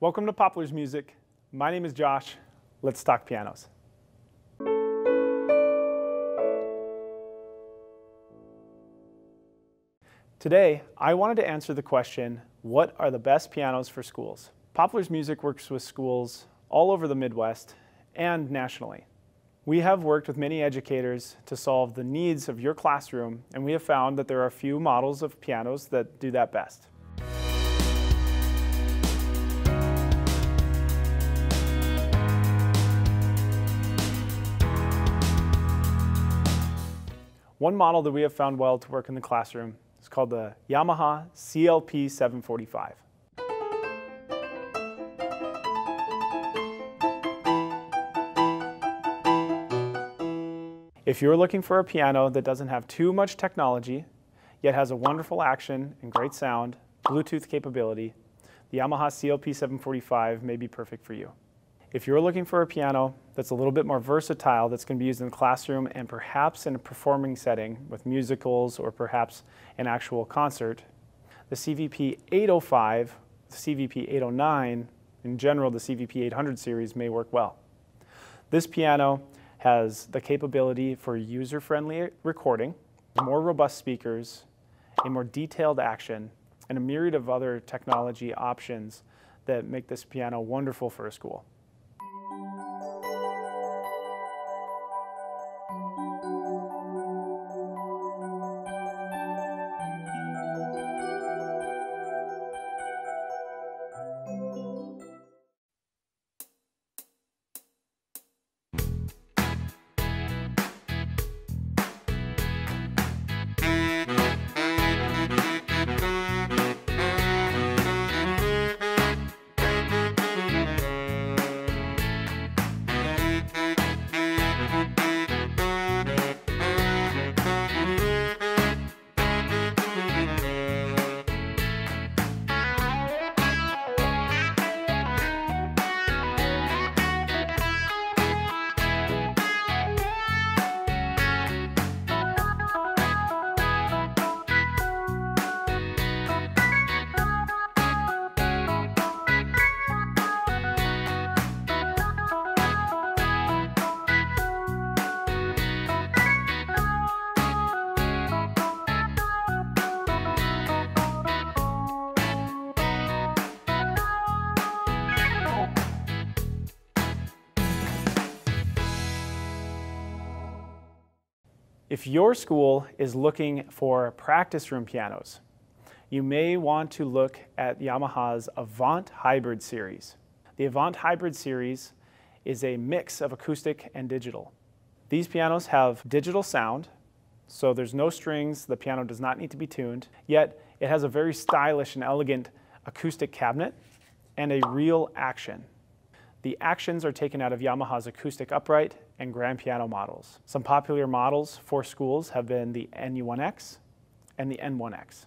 Welcome to Popplers Music. My name is Josh. Let's talk pianos. Today, I wanted to answer the question, what are the best pianos for schools? Popplers Music works with schools all over the Midwest and nationally. We have worked with many educators to solve the needs of your classroom, and we have found that there are a few models of pianos that do that best. One model that we have found well to work in the classroom is called the Yamaha CLP-745. If you're looking for a piano that doesn't have too much technology, yet has a wonderful action and great sound, Bluetooth capability, the Yamaha CLP-745 may be perfect for you. If you're looking for a piano that's a little bit more versatile, that's going to be used in the classroom and perhaps in a performing setting with musicals or perhaps an actual concert, the CVP-805, the CVP-809, in general the CVP-800 series may work well. This piano has the capability for user-friendly recording, more robust speakers, a more detailed action, and a myriad of other technology options that make this piano wonderful for a school. If your school is looking for practice room pianos, you may want to look at Yamaha's Avant Hybrid Series. The Avant Hybrid Series is a mix of acoustic and digital. These pianos have digital sound, so there's no strings, the piano does not need to be tuned, yet it has a very stylish and elegant acoustic cabinet and a real action. The actions are taken out of Yamaha's acoustic upright and grand piano models. Some popular models for schools have been the NU1X and the N1X.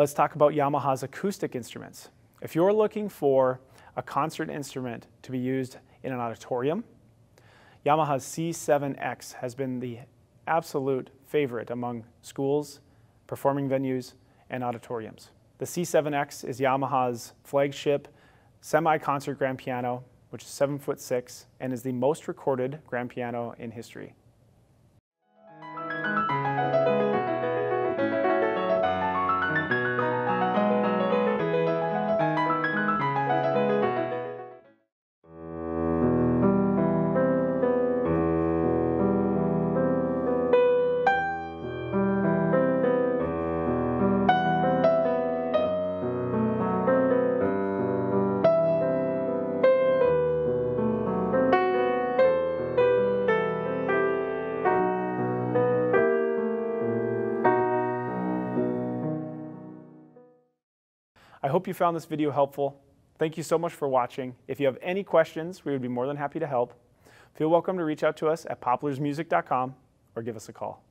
Let's talk about Yamaha's acoustic instruments. If you're looking for a concert instrument to be used in an auditorium, Yamaha's C7X has been the absolute favorite among schools, performing venues, and auditoriums. The C7X is Yamaha's flagship semi-concert grand piano, which is 7'6" and is the most recorded grand piano in history. I hope you found this video helpful. Thank you so much for watching. If you have any questions, we would be more than happy to help. Feel welcome to reach out to us at popplersmusic.com or give us a call.